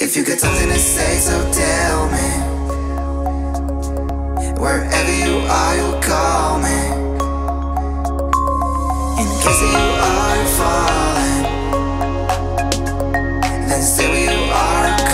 If you got something to say, so tell me. Wherever you are, you'll call me. In case you are falling, then say where you are coming.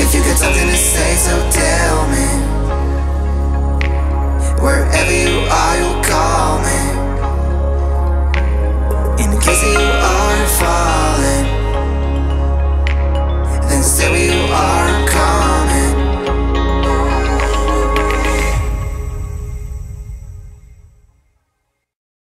If you got something to say, so